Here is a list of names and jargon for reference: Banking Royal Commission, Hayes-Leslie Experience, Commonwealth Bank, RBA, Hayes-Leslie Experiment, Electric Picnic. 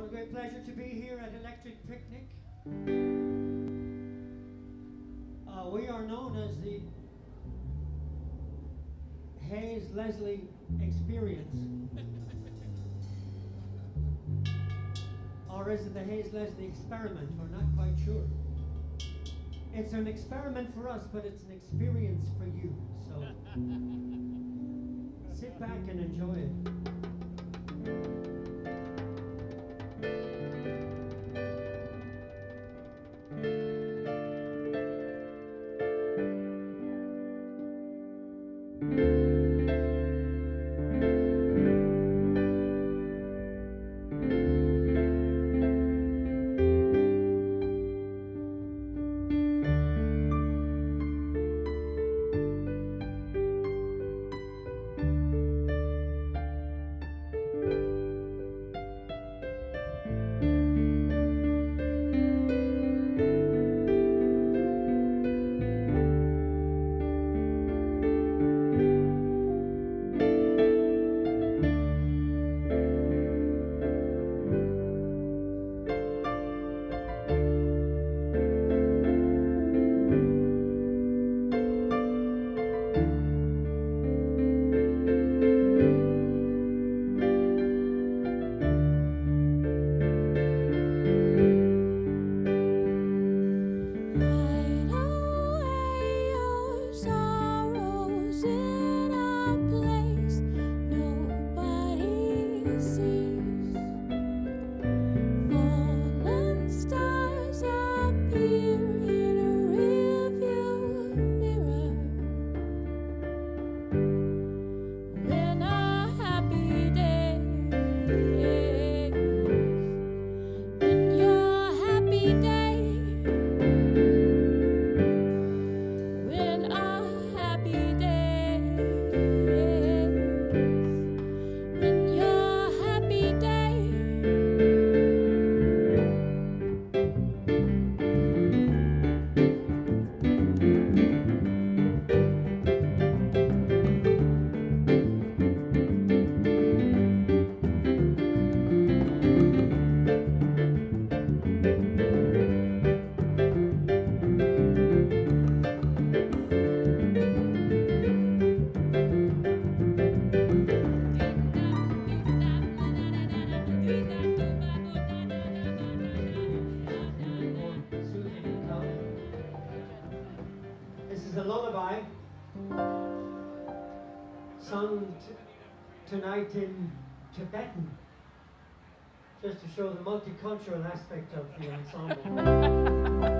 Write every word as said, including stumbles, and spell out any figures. What a great pleasure to be here at Electric Picnic. Uh, we are known as the Hayes-Leslie Experience. Or is it the Hayes-Leslie Experiment? We're not quite sure. It's an experiment for us, but it's an experience for you. So sit back and enjoy it. Sung tonight in Tibetan, just to show the multicultural aspect of the ensemble.